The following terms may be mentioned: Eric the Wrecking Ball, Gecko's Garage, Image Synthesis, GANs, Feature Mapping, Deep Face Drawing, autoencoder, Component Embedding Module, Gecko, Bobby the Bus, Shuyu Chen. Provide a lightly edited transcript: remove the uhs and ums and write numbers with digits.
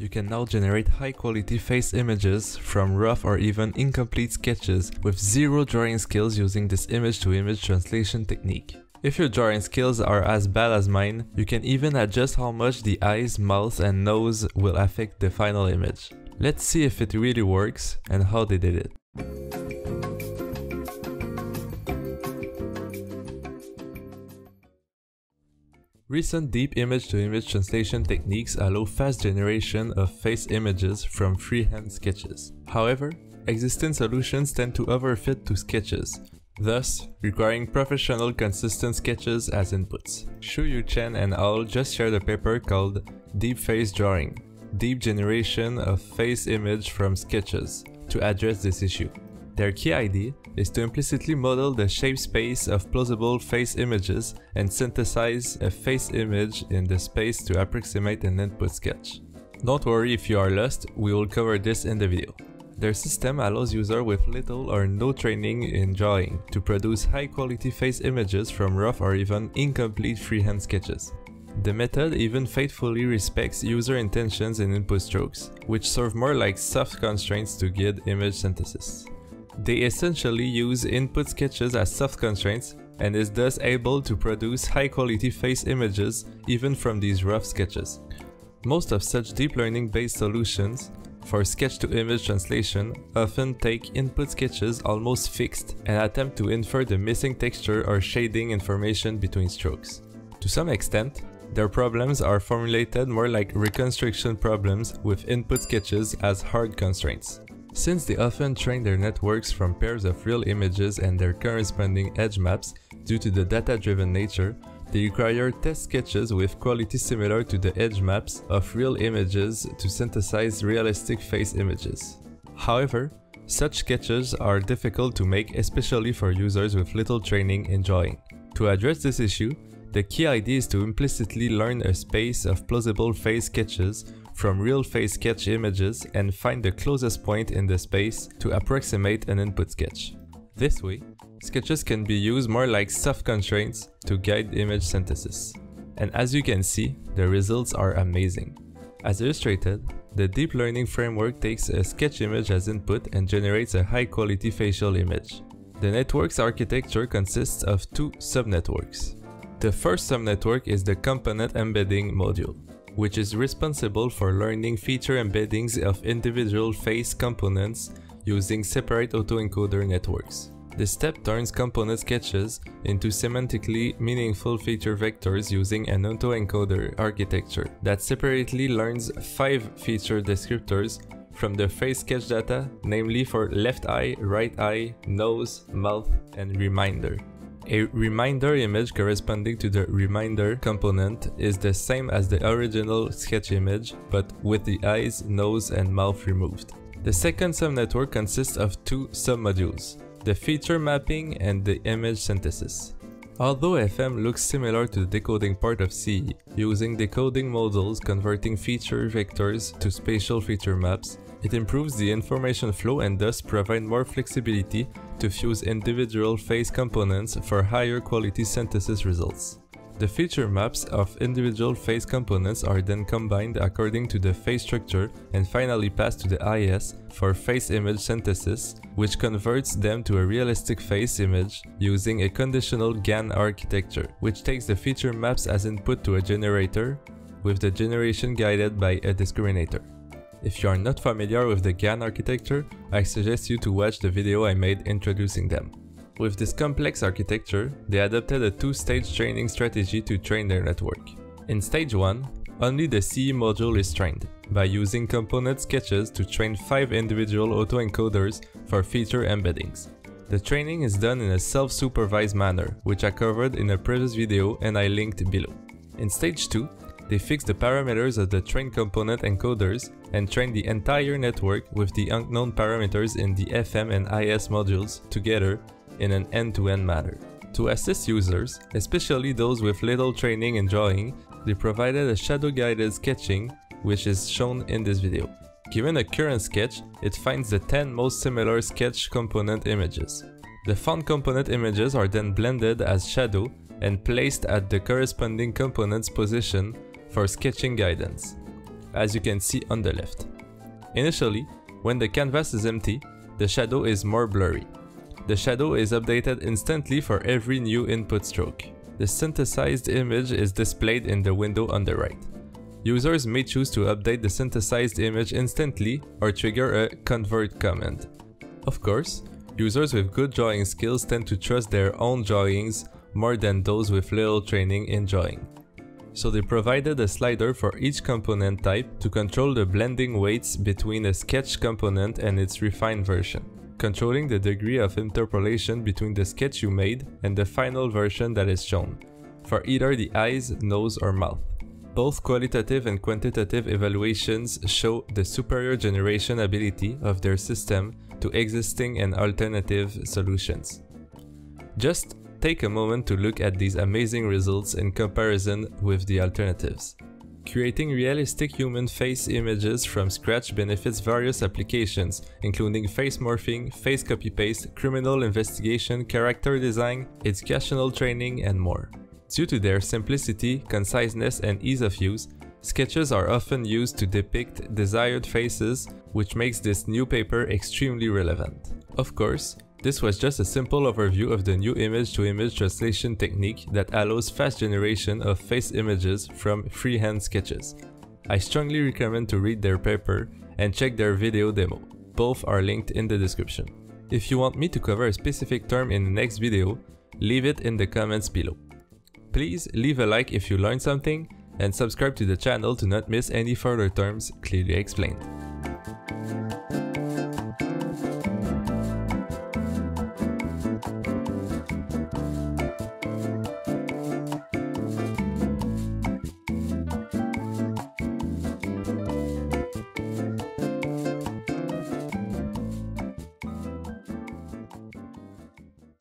You can now generate high-quality face images from rough or even incomplete sketches with zero drawing skills using this image-to-image translation technique. If your drawing skills are as bad as mine, you can even adjust how much the eyes, mouth and nose will affect the final image. Let's see if it really works and how they did it. Recent deep image-to-image translation techniques allow fast generation of face images from freehand sketches. However, existing solutions tend to overfit to sketches, thus requiring professional consistent sketches as inputs. Shuyu Chen and al. just shared a paper called Deep Face Drawing, Deep Generation of Face Image from Sketches, to address this issue. Their key idea is to implicitly model the shape space of plausible face images and synthesize a face image in the space to approximate an input sketch. Don't worry if you are lost, we will cover this in the video. Their system allows users with little or no training in drawing to produce high-quality face images from rough or even incomplete freehand sketches. The method even faithfully respects user intentions and input strokes, which serve more like soft constraints to guide image synthesis. They essentially use input sketches as soft constraints and is thus able to produce high-quality face images even from these rough sketches. Most of such deep learning-based solutions for sketch-to-image translation often take input sketches almost fixed and attempt to infer the missing texture or shading information between strokes. To some extent, their problems are formulated more like reconstruction problems with input sketches as hard constraints. Since they often train their networks from pairs of real images and their corresponding edge maps due to the data-driven nature, they require test sketches with quality similar to the edge maps of real images to synthesize realistic face images. However, such sketches are difficult to make, especially for users with little training in drawing. To address this issue, the key idea is to implicitly learn a space of plausible face sketches from real face sketch images and find the closest point in the space to approximate an input sketch. This way, sketches can be used more like soft constraints to guide image synthesis. And as you can see, the results are amazing. As illustrated, the deep learning framework takes a sketch image as input and generates a high-quality facial image. The network's architecture consists of two subnetworks. The first subnetwork is the Component Embedding Module, which is responsible for learning feature embeddings of individual face components using separate autoencoder networks. This step turns component sketches into semantically meaningful feature vectors using an autoencoder architecture that separately learns 5 feature descriptors from the face sketch data, namely for left eye, right eye, nose, mouth, and reminder. A reminder image corresponding to the reminder component is the same as the original sketch image, but with the eyes, nose, and mouth removed. The second subnetwork consists of 2 submodules, the feature mapping and the image synthesis. Although FM looks similar to the decoding part of CE, using decoding models converting feature vectors to spatial feature maps, it improves the information flow and thus provides more flexibility to fuse individual face components for higher quality synthesis results. The feature maps of individual face components are then combined according to the face structure and finally passed to the IS for face image synthesis, which converts them to a realistic face image using a conditional GAN architecture, which takes the feature maps as input to a generator, with the generation guided by a discriminator. If you are not familiar with the GAN architecture, I suggest you to watch the video I made introducing them. With this complex architecture, they adopted a 2-stage training strategy to train their network. In stage 1, only the CE module is trained, by using component sketches to train 5 individual autoencoders for feature embeddings. The training is done in a self-supervised manner, which I covered in a previous video and I linked below. In stage 2, they fix the parameters of the trained component encoders and train the entire network with the unknown parameters in the FM and IS modules together in an end-to-end manner. To assist users, especially those with little training in drawing, they provided a shadow-guided sketching, which is shown in this video. Given a current sketch, it finds the 10 most similar sketch component images. The found component images are then blended as shadow and placed at the corresponding component's position for sketching guidance. as you can see on the left. Initially, when the canvas is empty, the shadow is more blurry. The shadow is updated instantly for every new input stroke. The synthesized image is displayed in the window on the right. Users may choose to update the synthesized image instantly or trigger a convert command. Of course, users with good drawing skills tend to trust their own drawings more than those with little training in drawing. So they provided a slider for each component type to control the blending weights between a sketch component and its refined version, controlling the degree of interpolation between the sketch you made and the final version that is shown, for either the eyes, nose or mouth. Both qualitative and quantitative evaluations show the superior generation ability of their system to existing and alternative solutions. Just take a moment to look at these amazing results in comparison with the alternatives. Creating realistic human face images from scratch benefits various applications, including face morphing, face copy-paste, criminal investigation, character design, educational training, and more. Due to their simplicity, conciseness, and ease of use, sketches are often used to depict desired faces, which makes this new paper extremely relevant. Of course, this was just a simple overview of the new image-to-image translation technique that allows fast generation of face images from freehand sketches. I strongly recommend to read their paper and check their video demo. Both are linked in the description. If you want me to cover a specific term in the next video, leave it in the comments below. Please leave a like if you learned something and subscribe to the channel to not miss any further terms clearly explained.